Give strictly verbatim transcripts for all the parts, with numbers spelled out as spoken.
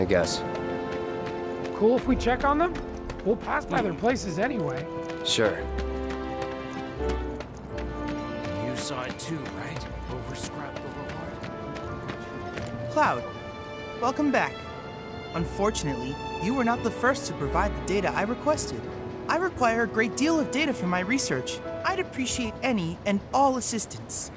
I guess. Cool if we check on them? We'll pass by their places anyway. Sure. You saw it too, right? Over Scrap Boulevard. Cloud, welcome back. Unfortunately, you were not the first to provide the data I requested. I require a great deal of data for my research. I'd appreciate any and all assistance.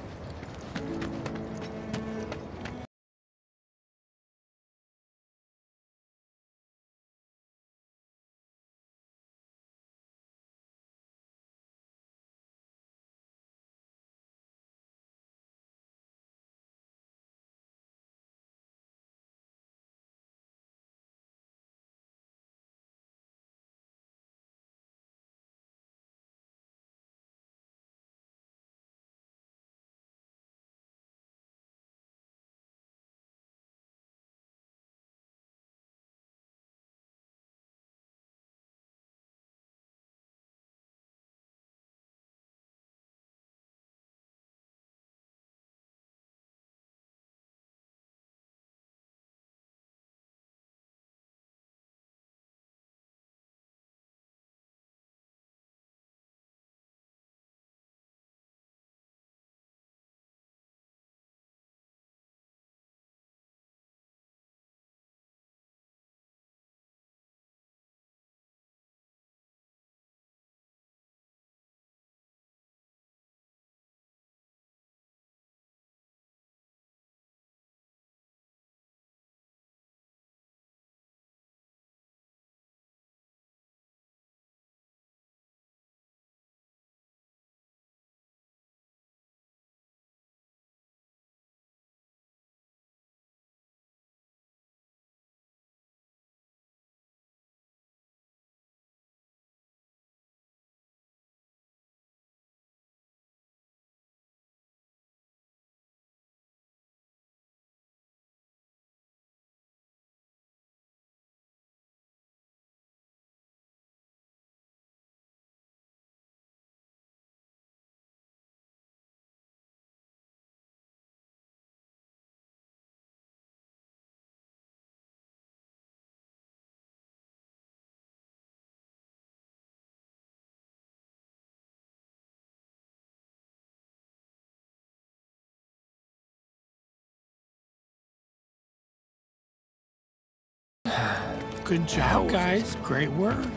Good job, guys. Great work.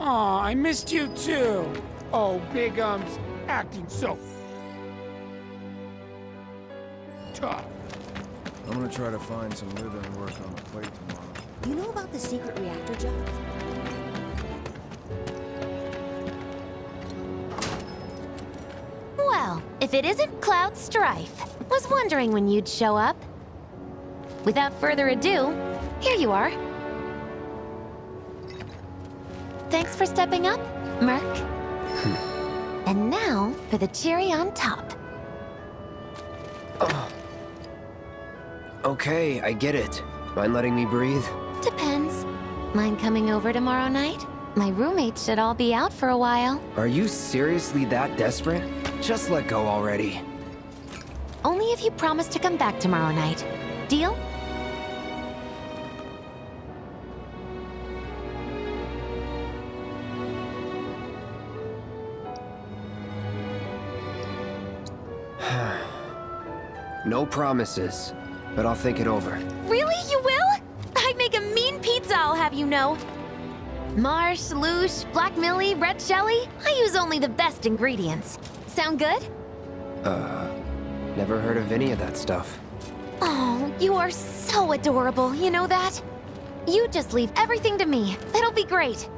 Aw, I missed you too. Oh, Big Um's acting so tough. I'm gonna try to find some liver and work on the plate tomorrow. You know about the secret reactor jobs? Well, if it isn't Cloud Strife. Was wondering when you'd show up. Without further ado, here you are. Thanks for stepping up, Merc. And now for the cherry on top. Oh. Okay, I get it. Mind letting me breathe? Depends. Mind coming over tomorrow night? My roommates should all be out for a while. Are you seriously that desperate? Just let go already. Only if you promise to come back tomorrow night. Deal? No promises, but I'll think it over. Really? You will? I'd make a mean pizza, I'll have you know. Marsh, louche, black millie, red shelly. I use only the best ingredients. Sound good? Uh, never heard of any of that stuff. Oh, you are so adorable, you know that? You just leave everything to me. It'll be great.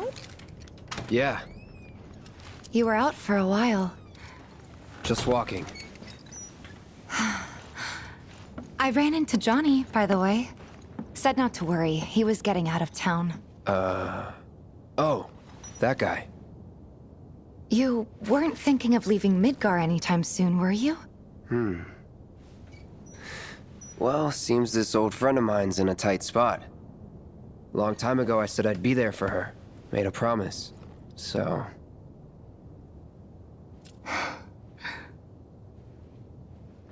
Cloud? Yeah. You were out for a while. Just walking. I ran into Johnny, by the way. Said not to worry. He was getting out of town. Uh... Oh, that guy. You weren't thinking of leaving Midgar anytime soon, were you? Hmm. Well, seems this old friend of mine's in a tight spot. Long time ago I said I'd be there for her. Made a promise. So...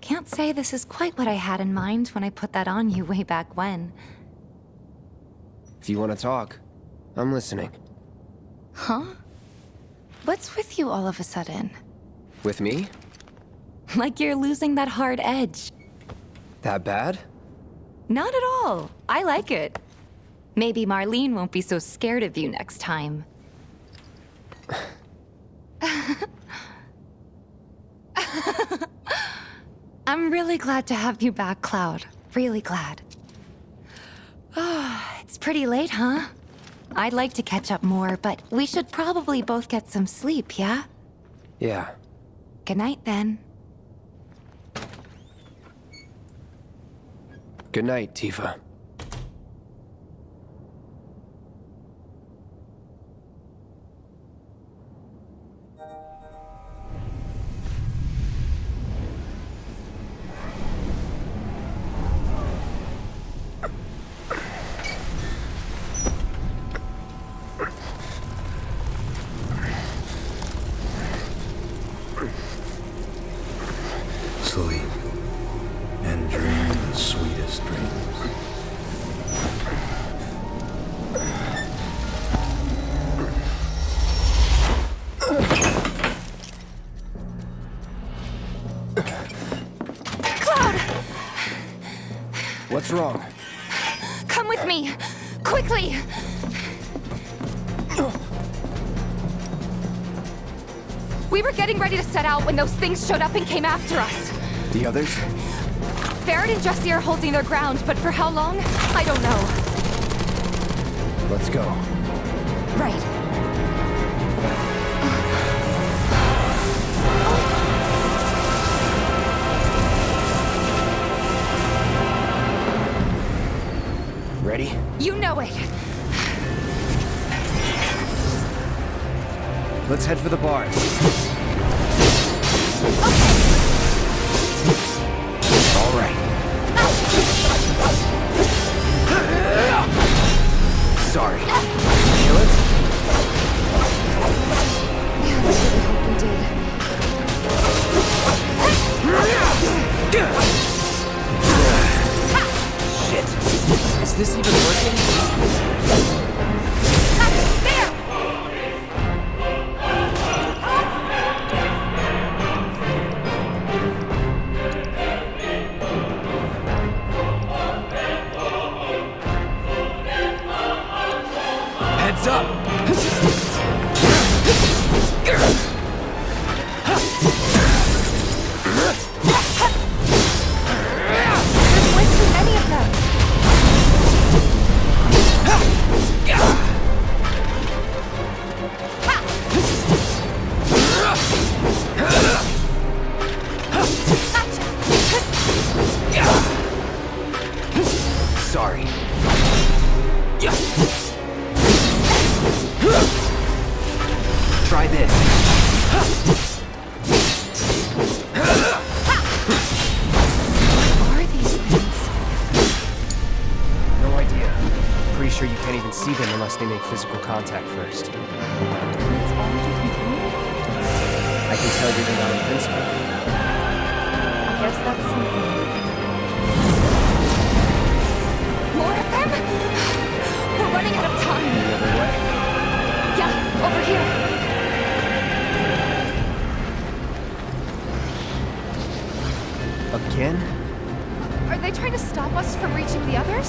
Can't say this is quite what I had in mind when I put that on you way back when. If you want to talk, I'm listening. Huh? What's with you all of a sudden? With me? Like you're losing that hard edge. That bad? Not at all. I like it. Maybe Marlene won't be so scared of you next time. I'm really glad to have you back, Cloud. Really glad. Oh, it's pretty late, huh? I'd like to catch up more, but we should probably both get some sleep, yeah? Yeah. Good night, then. Good night, Tifa. What's wrong? Come with me! Quickly! We were getting ready to set out when those things showed up and came after us. The others? Barrett and Jesse are holding their ground, but for how long? I don't know. Let's go. Right. Ready? You know it! Let's head for the bar. Okay! All right. Ah. Sorry. Ah. Kill it? Yeah, that's what we did. Is this even working? Ah, there! Heads up! There's way too many of them! Sorry. Try this. What are these things? No idea. Pretty sure you can't even see them unless they make physical contact first. I can tell you're not invincible. I guess that's something. More of them? We're running out of time. The other way? Yeah, over here. Again? Are they trying to stop us from reaching the others?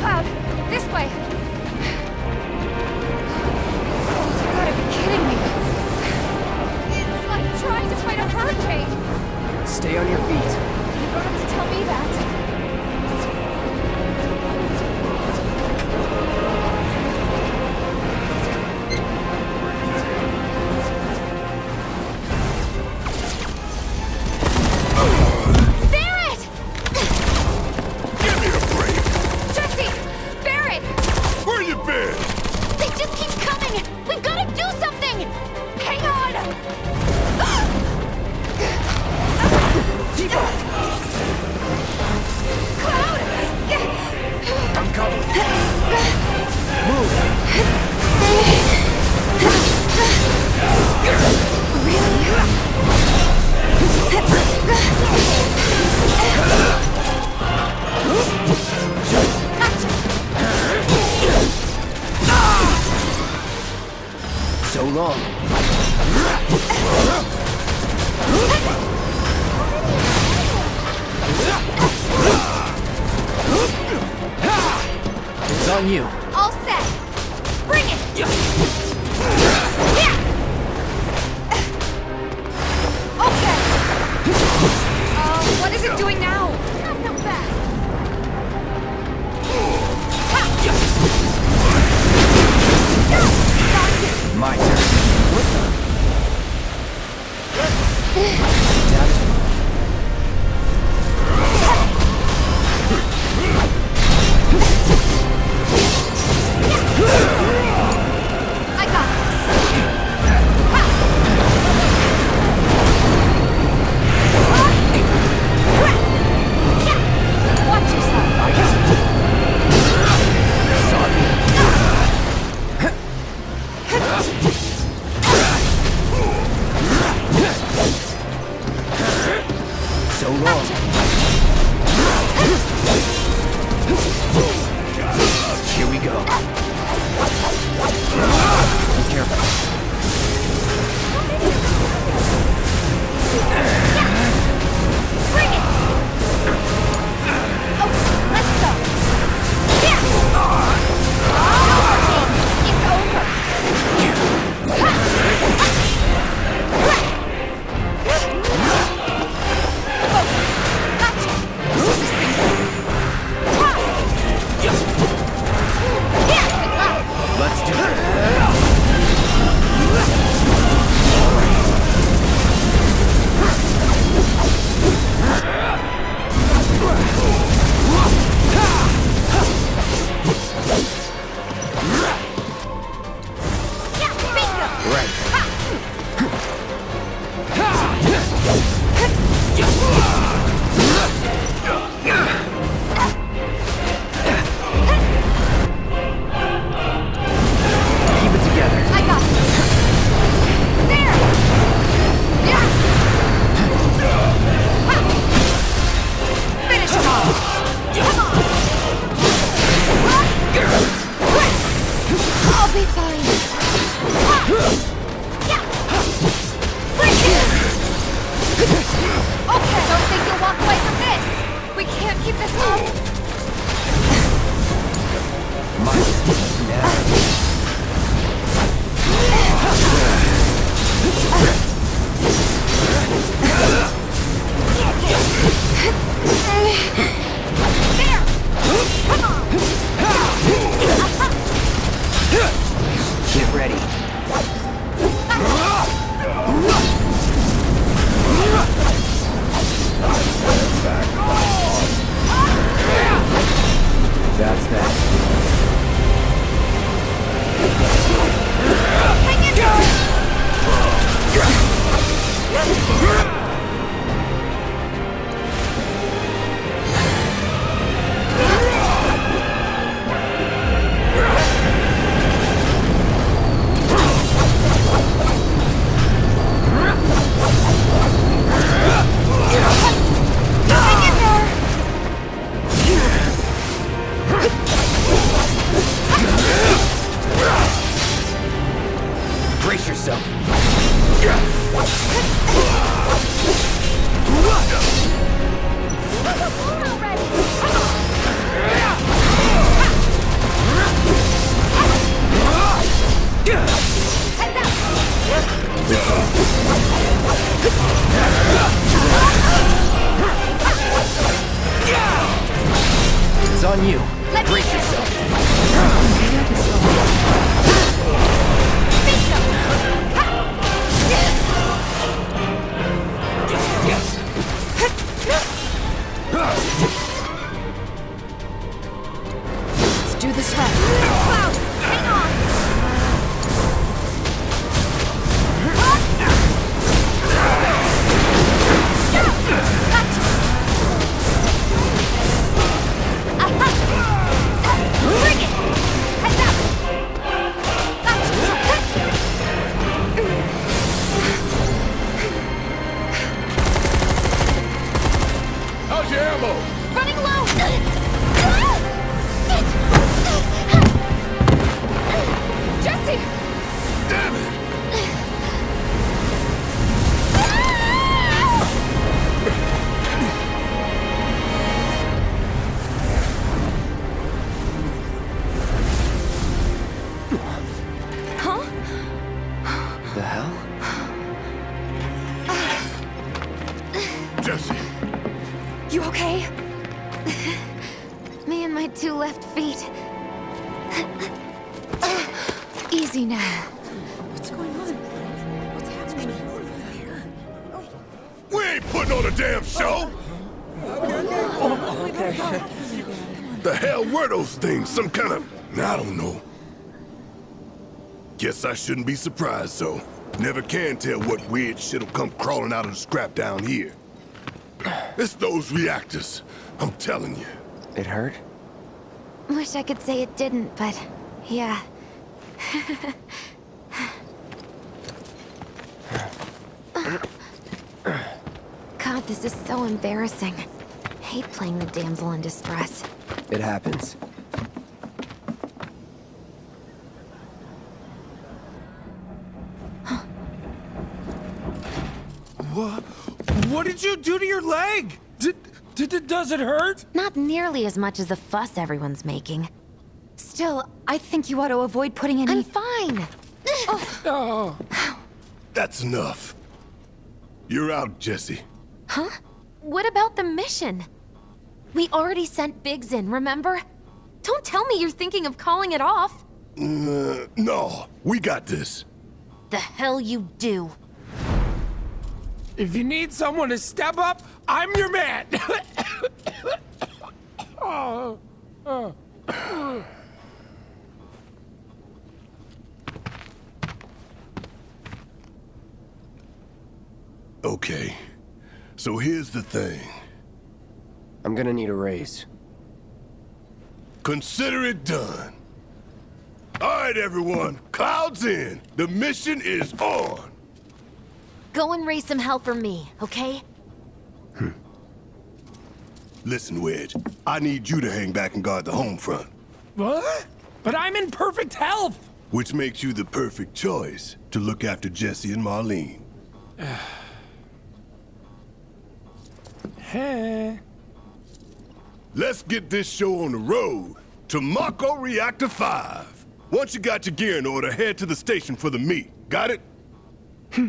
Cloud, this way. Oh, you gotta be kidding me. Trying to fight a hurricane! Stay on your feet. You don't have to tell me that. long. It's on you. All set. Bring it. Yeah. Okay. Uh, what is it doing now? Not so fast. My turn. What the? I got this. Watch yourself. So long. Here we go. Be careful. Bring it. Okay, let's go. Yeah. It's over. Let's do it. Running low! left feet. Easy now. What's going on? What's happening here? We ain't putting on a damn show! Oh, okay. The hell were those things? Some kind of... I don't know. Guess I shouldn't be surprised, though. Never can tell what weird shit'll come crawling out of the scrap down here. It's those reactors, I'm telling you. It hurt? Wish I could say it didn't, but... yeah. God, this is so embarrassing. I hate playing the damsel in distress. It happens. What? What did you do to your leg? Did, did does it hurt? Not nearly as much as the fuss everyone's making. Still, I think you ought to avoid putting any- I'm fine! Oh. Oh. That's enough. You're out, Jesse. Huh? What about the mission? We already sent Biggs in, remember? Don't tell me you're thinking of calling it off! Uh, no, we got this. The hell you do. If you need someone to step up, I'm your man! Oh. Oh. Oh. Okay, so here's the thing. I'm gonna need a raise. Consider it done. All right, everyone, Cloud's in. The mission is on. Go and raise some hell for me, okay? Hmm. Listen, Wedge, I need you to hang back and guard the home front. What? But I'm in perfect health! Which makes you the perfect choice to look after Jesse and Marlene. Hey. Let's get this show on the road to Mako Reactor five. Once you got your gear in order, head to the station for the meet. Got it? Hmm.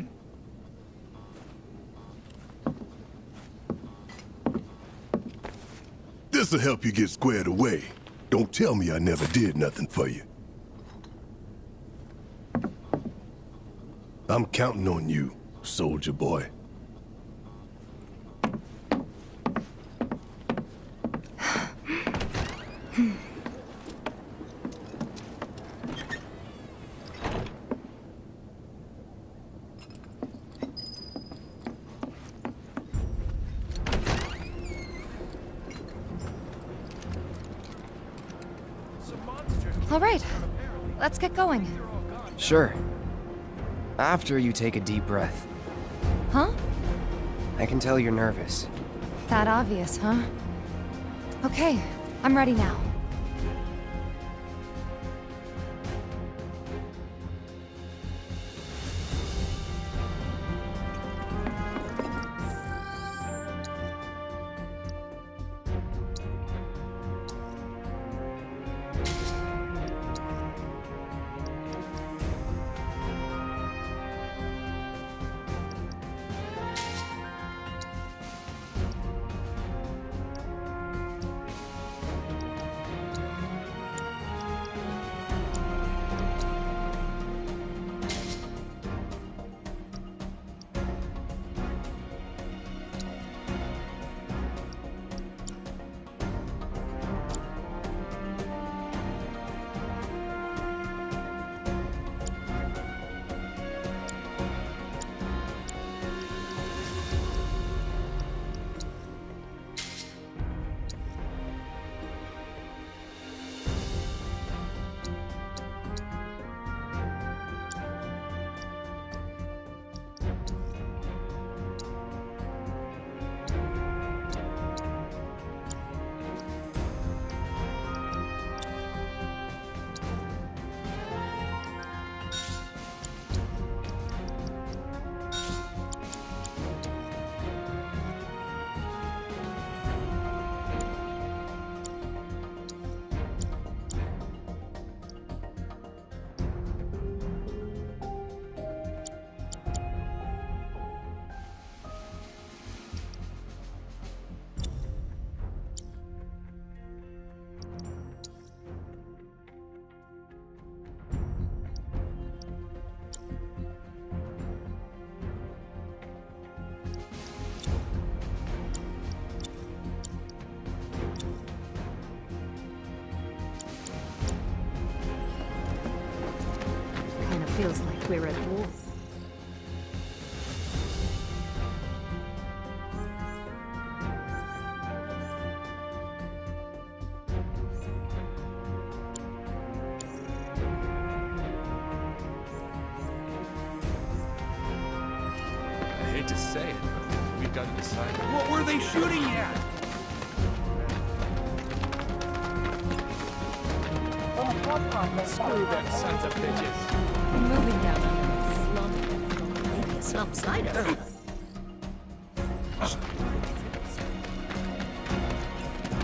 This'll help you get squared away. Don't tell me I never did nothing for you. I'm counting on you, soldier boy. All right, let's get going. Sure. After you take a deep breath. Huh? I can tell you're nervous. That obvious, huh? Okay, I'm ready now. Feels like we're at war. I hate to say it, but we've got to decide. What were they shooting at? Screw them sons of bitches. Moving down on the slump. Maybe a slump slider.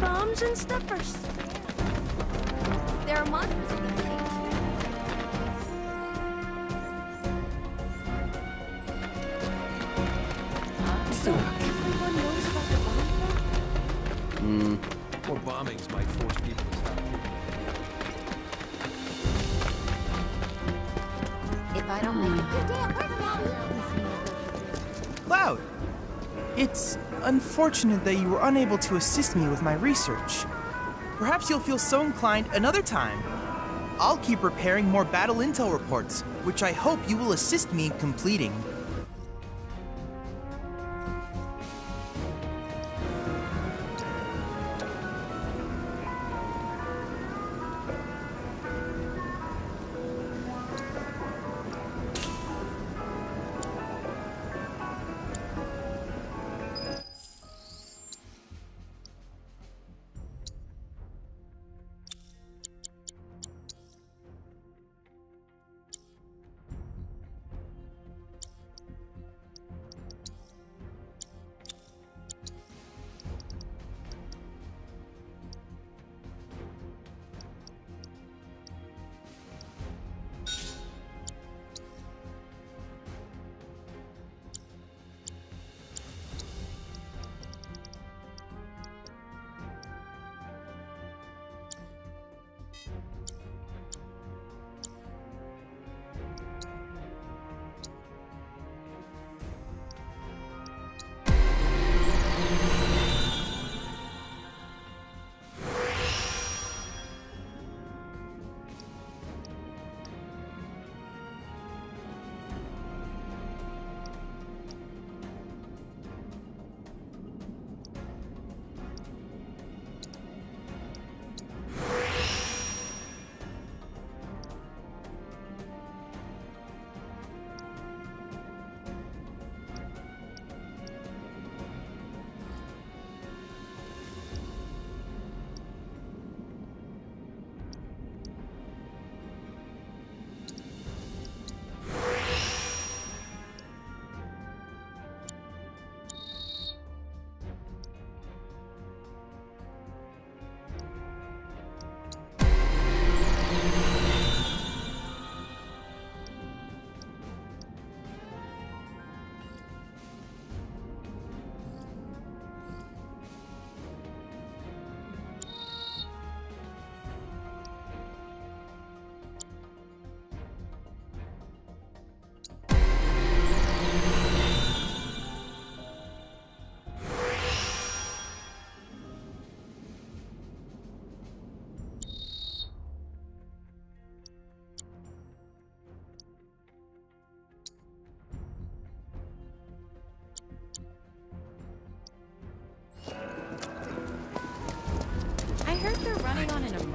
Bombs and stuffers. There are monsters in the city. So everyone knows about the bomb? Hmm. More bombings might force people to stop. I don't make it. Cloud! It's unfortunate that you were unable to assist me with my research. Perhaps you'll feel so inclined another time. I'll keep preparing more battle intel reports, which I hope you will assist me in completing.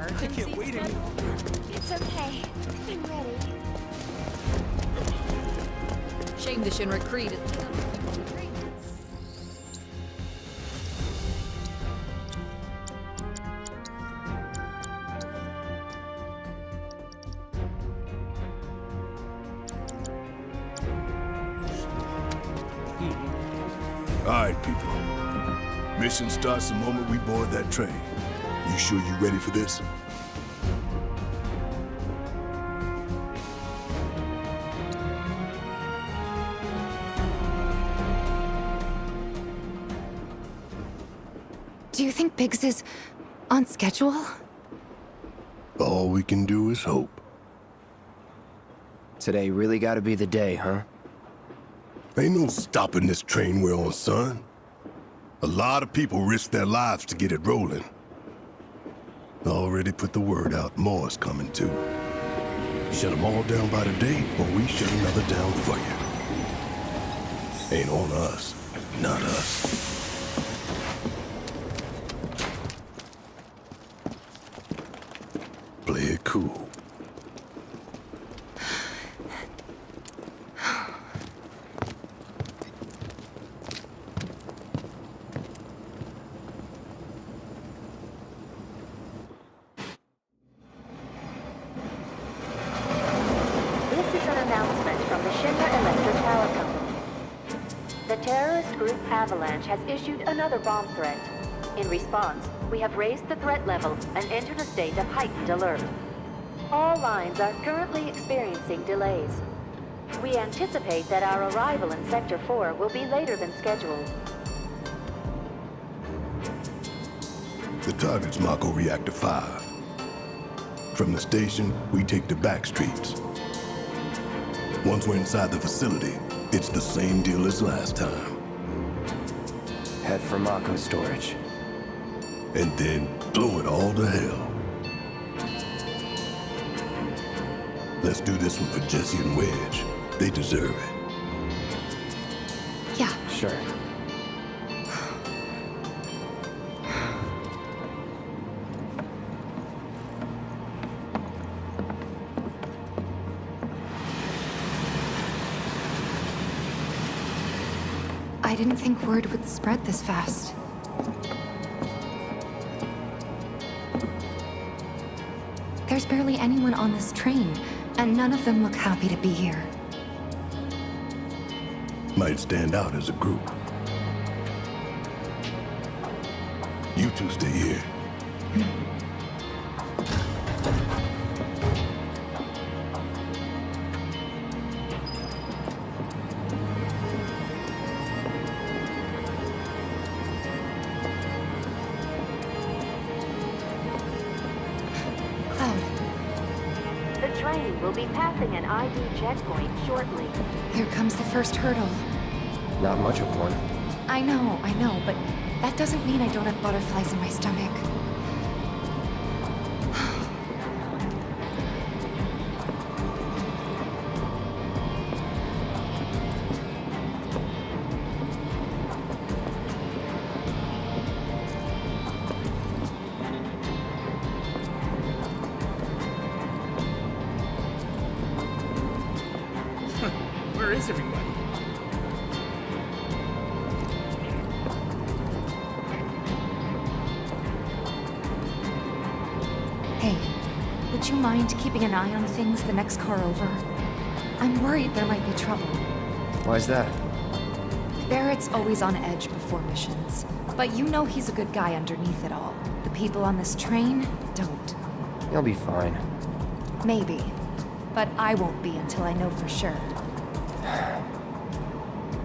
I can't wait anymore. It's okay. I'm ready. Shame the Shinra Creed. Alright, people. Mission starts the moment we board that train. You sure you ready for this? Do you think Biggs is on schedule? All we can do is hope. Today really gotta be the day, huh? Ain't no stopping this train we're on, son. A lot of people risk their lives to get it rolling. Already put the word out, more's coming too. Shut them all down by the day, or we shut another down for you. Ain't on us. Not us. Play it cool. Has issued another bomb threat. In response, we have raised the threat level and entered a state of heightened alert. All lines are currently experiencing delays. We anticipate that our arrival in Sector four will be later than scheduled. The target's Mako Reactor five. From the station, we take the back streets. Once we're inside the facility, it's the same deal as last time. Head for Mako Storage. And then blow it all to hell. Let's do this one for Jesse and Wedge. They deserve it. Yeah. Sure. I didn't think word would spread this fast. There's barely anyone on this train, and none of them look happy to be here. Might stand out as a group. You two stay here. Mm. Checkpoint shortly. Here comes the first hurdle. Not much of one. I know, I know, but that doesn't mean I don't have butterflies in my stomach. Keeping an eye on things the next car over. I'm worried there might be trouble. Why's that? Barrett's always on edge before missions, but you know he's a good guy underneath it all. The people on this train don't. You'll be fine. Maybe, but I won't be until I know for sure.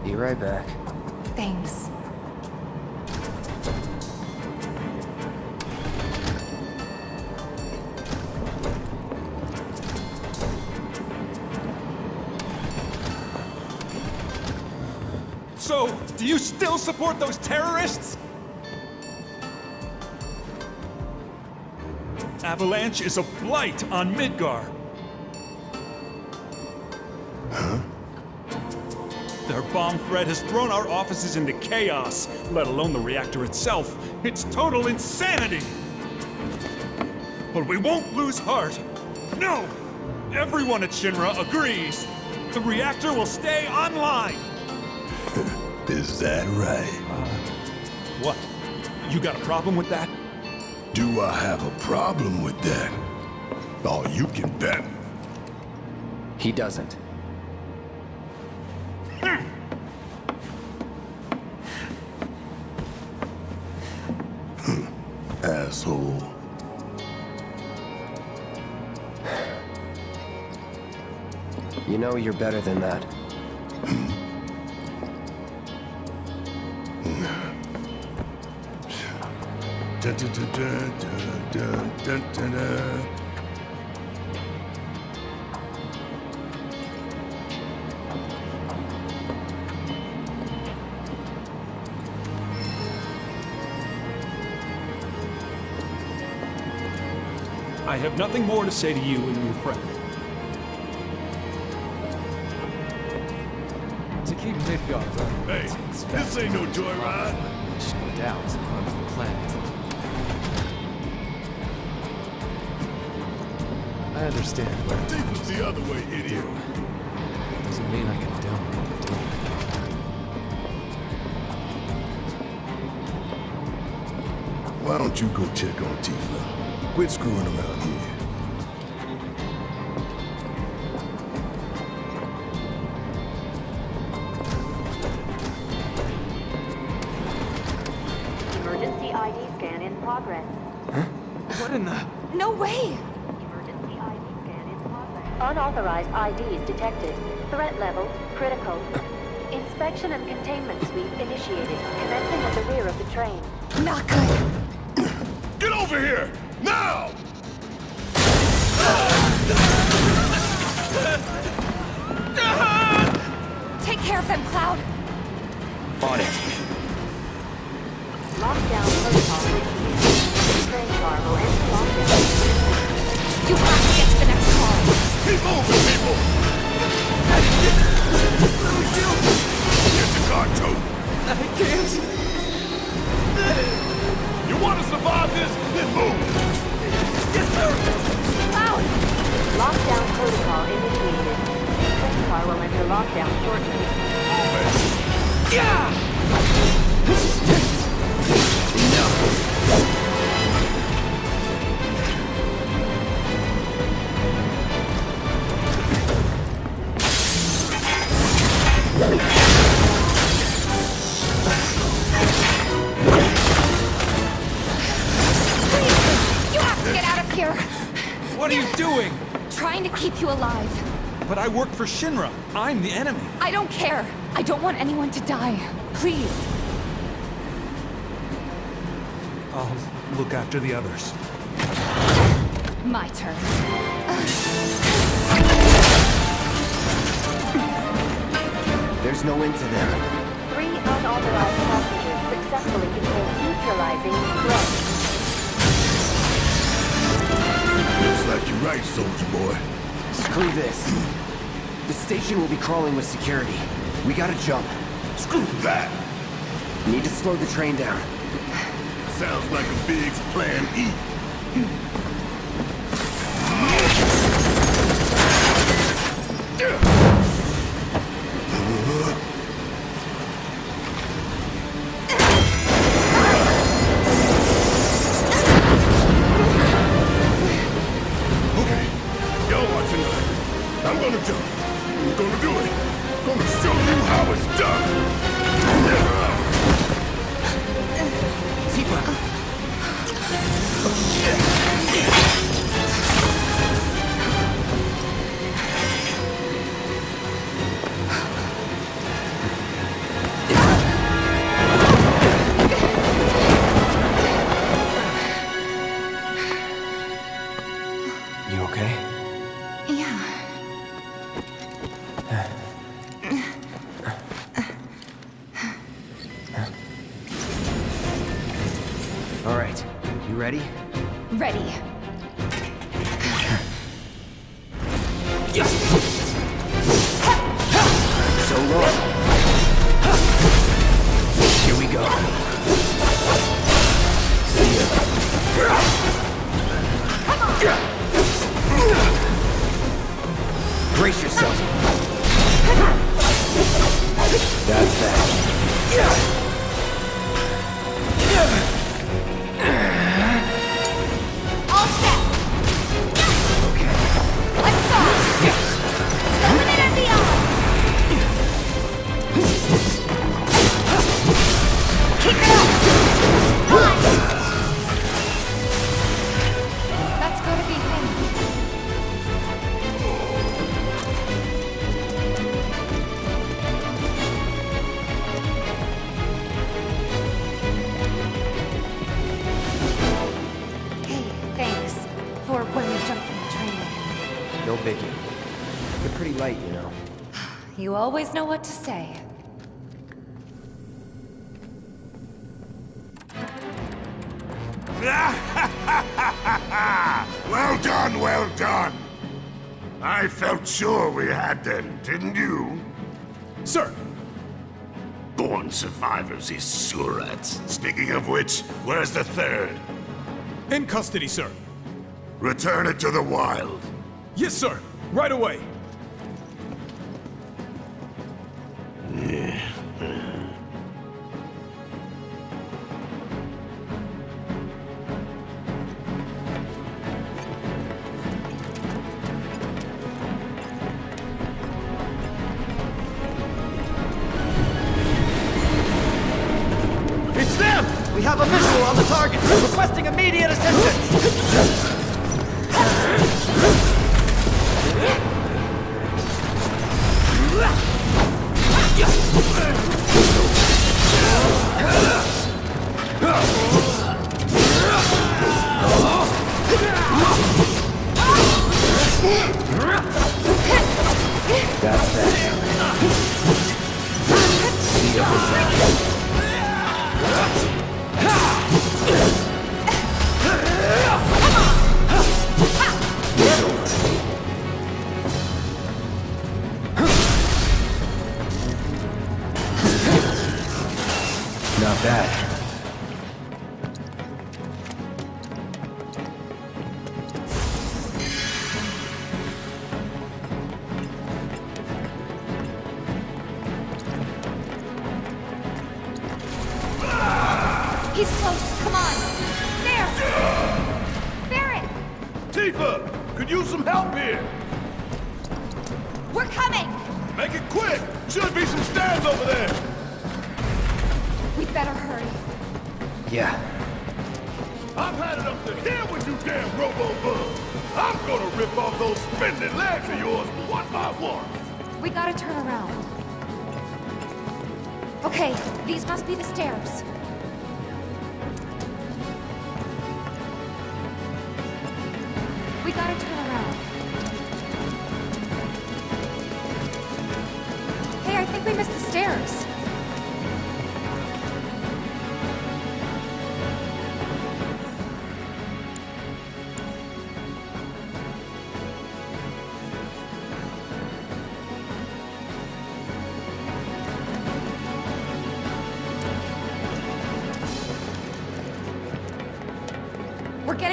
Be right back. Thanks. Do you still support those terrorists? Avalanche is a blight on Midgar. Huh? Their bomb threat has thrown our offices into chaos, let alone the reactor itself. It's total insanity! But we won't lose heart. No! Everyone at Shinra agrees. The reactor will stay online. Is that right? Uh, what? You got a problem with that? Do I have a problem with that? Oh, you can bet. He doesn't. Asshole. You know you're better than that. Da, da, da, da, da, da, da. I have nothing more to say to you and your friend. to keep Midgar running. Hey, it's this ain't no joyride. It should go down to the planet. I understand. Think it's the other way, idiot. That doesn't mean I can down what I'm doing. Why don't you go check on Tifa? Quit screwing around here. I Ds detected. Threat level critical. Inspection and containment sweep initiated. Commencing at the rear of the train. Not good. Get over here! Now! Take care of them, Cloud. On it. Lockdown protocol initiated. Train car will end lockdown. You have to get to the next car. Keep moving, people! Get the car, too! I can't! You want to survive this? Then move! Yes, sir! Out! Lockdown protocol initiated. Train car will enter lockdown shortly. Move it! Yeah! No! Keep you alive. But I work for Shinra. I'm the enemy. I don't care. I don't want anyone to die. Please. I'll look after the others. My turn. There's no end to them. Three unauthorized passengers successfully contained, neutralizing threat. Looks like you're right, soldier boy. Screw this. The station will be crawling with security. We gotta jump. Screw that! Need to slow the train down. Sounds like a Biggs plan E. Always know what to say. Well done, well done. I felt sure we had them, didn't you? Sir, born survivors is Surats. Speaking of which, where's the third? In custody, sir. Return it to the wild. Yes, sir. Right away.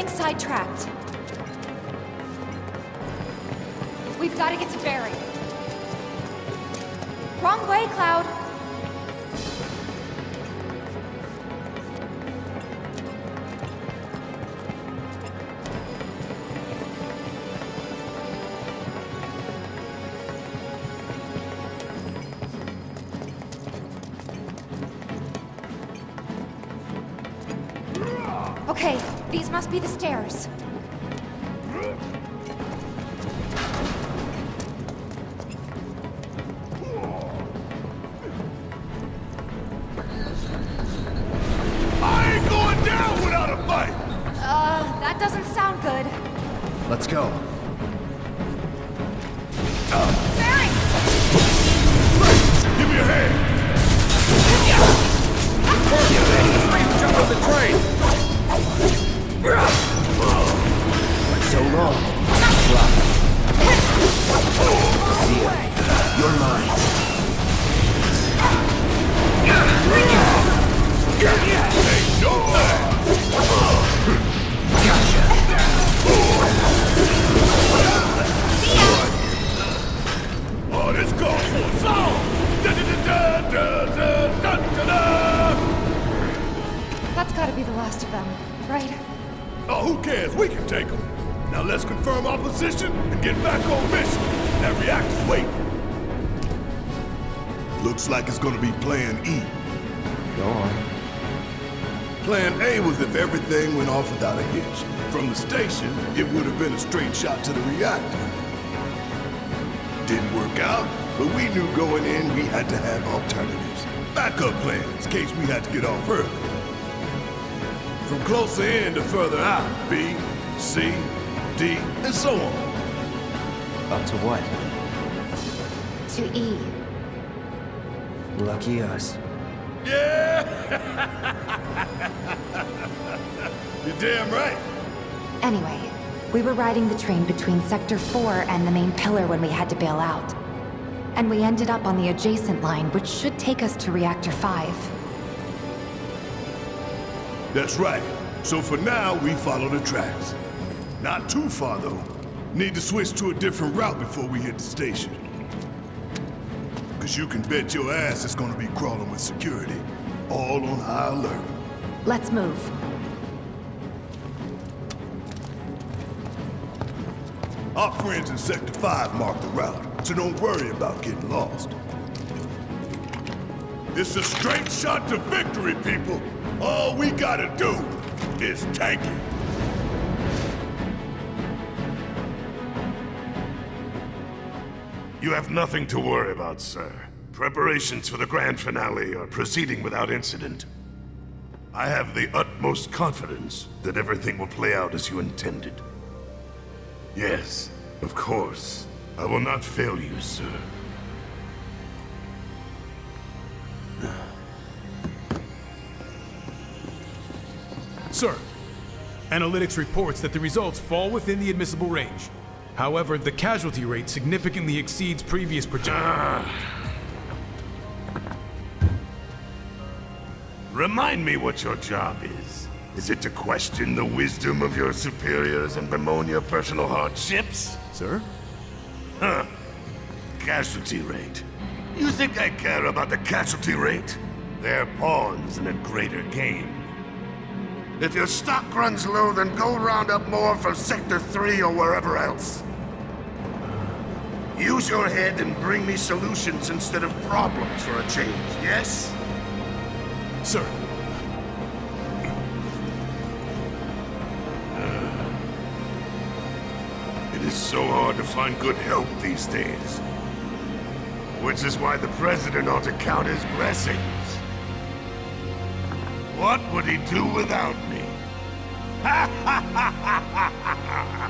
Sidetracked. We've got to get to Barrett. Wrong way, Cloud. Okay, these must be the stairs. Without a hitch. From the station, it would have been a straight shot to the reactor. Didn't work out, but we knew going in we had to have alternatives. Backup plans, in case we had to get off early. From closer in to further out, B, C, D, and so on. Up to what? To E. Lucky us. Yeah! You're damn right! Anyway, we were riding the train between Sector four and the main pillar when we had to bail out. and we ended up on the adjacent line, which should take us to Reactor five. That's right. So for now, we follow the tracks. Not too far, though. Need to switch to a different route before we hit the station. Because you can bet your ass it's gonna be crawling with security. All on high alert. Let's move. Our friends in Sector five marked the route, so don't worry about getting lost. It's a straight shot to victory, people! All we gotta do is tank it. You have nothing to worry about, sir. Preparations for the grand finale are proceeding without incident. I have the utmost confidence that everything will play out as you intended. Yes, of course. I will not fail you, sir. Sir, analytics reports that the results fall within the admissible range. However, the casualty rate significantly exceeds previous projections. Ah. Remind me what your job is. Is it to question the wisdom of your superiors and bemoan your personal hardships? Sir? Huh. Casualty rate. You think I care about the casualty rate? They're pawns in a greater game. If your stock runs low, then go round up more from Sector three or wherever else. Use your head and bring me solutions instead of problems for a change, yes? Sir. Uh, it is so hard to find good help these days. Which is why the President ought to count his blessings. What would he do without me? Ha ha ha ha ha ha ha!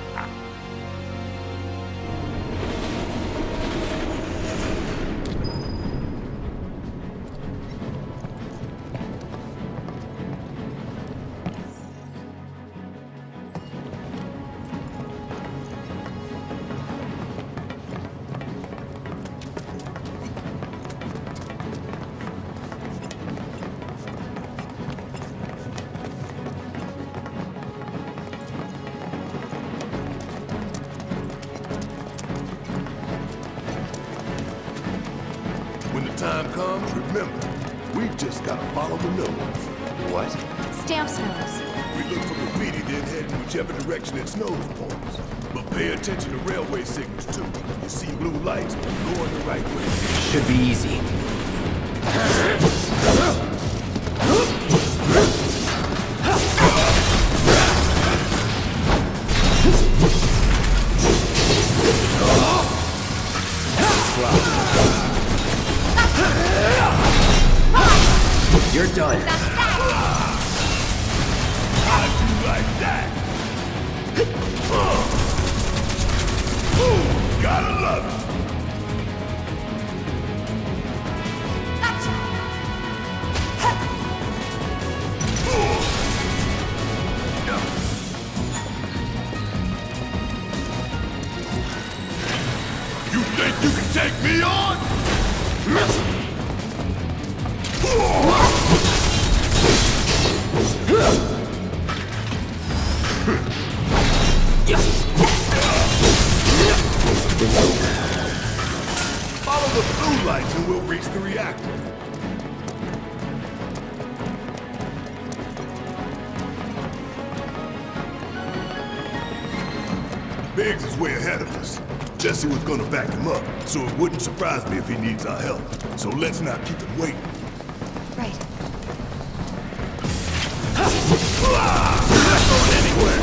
Biggs is way ahead of us. Jesse was gonna back him up, so it wouldn't surprise me if he needs our help. So let's not keep him waiting. Right. Not going anywhere.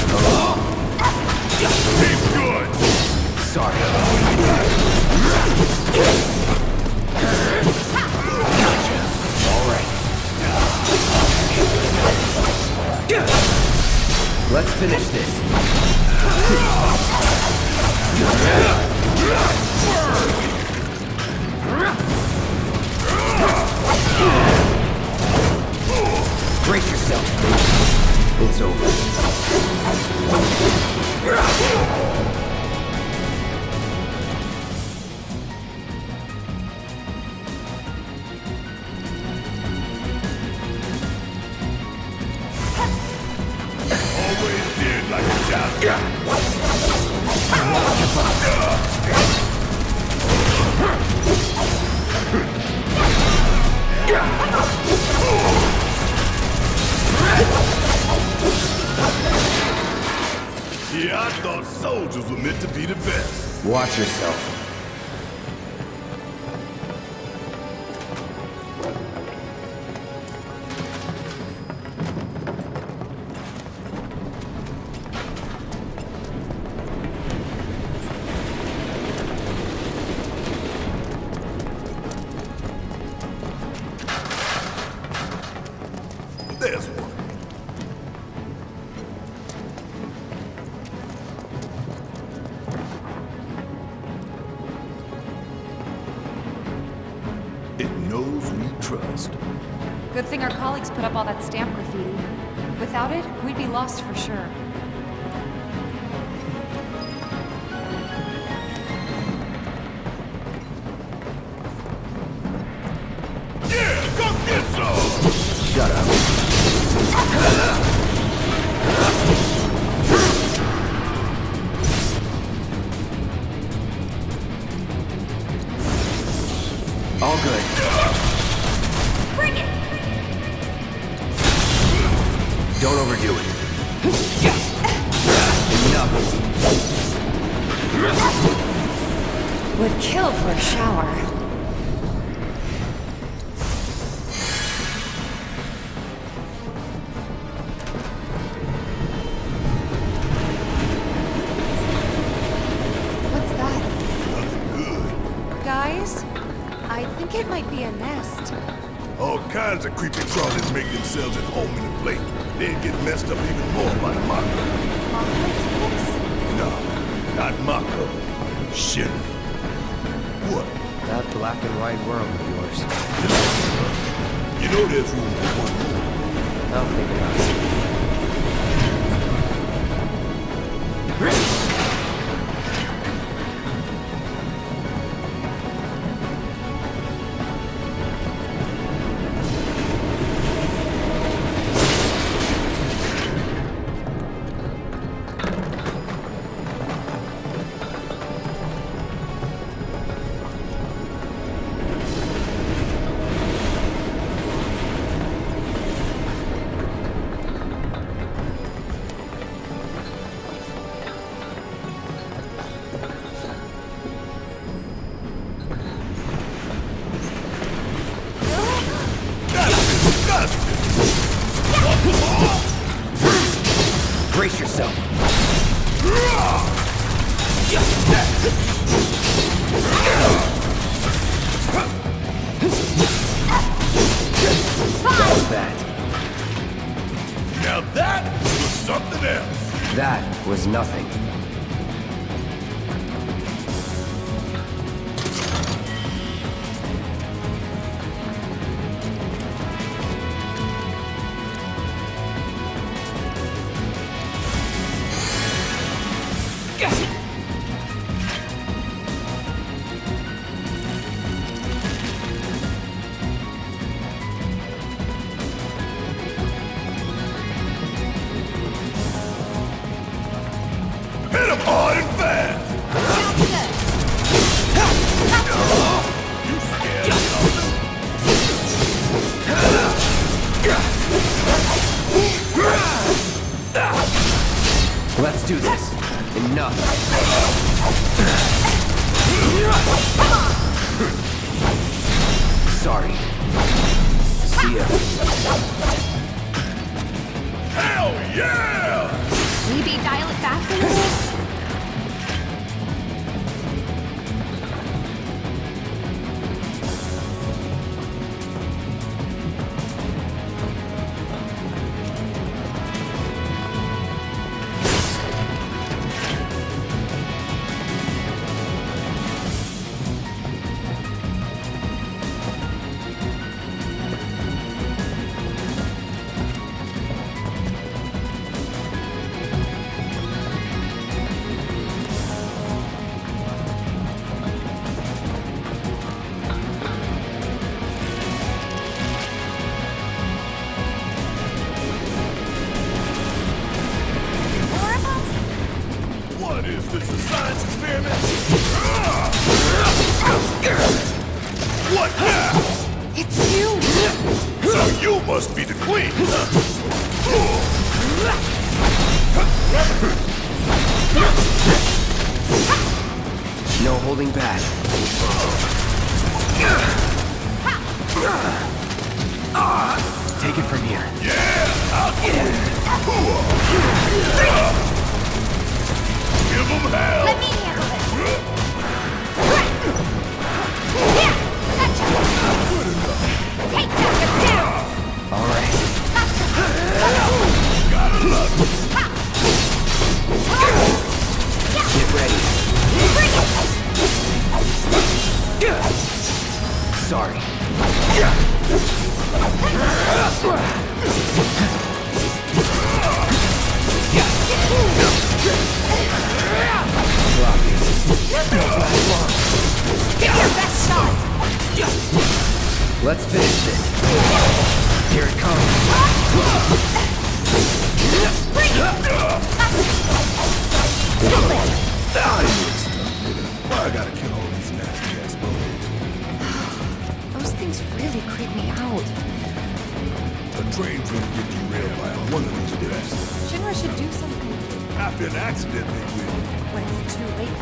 Keep good. Sorry. Gotcha. All right. Let's finish this. Brace yourself. It's over. were meant to be the best. Watch yourself. holding back. Take it from here. Yeah! I'll get it! Give him hell! Let me handle this! Yeah! Gotcha! Good enough! Take that down! Alright. Gotcha! Gotta love it! Get ready. Bring it. Sorry. Get your best shot. Let's finish this. Here it comes. Bring it. I gotta kill all these nasty ass bullets. Those things really creep me out. The train's gonna get derailed by one of these days. Shinra should do something. After an accident, they will. When it's too late,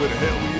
where the hell we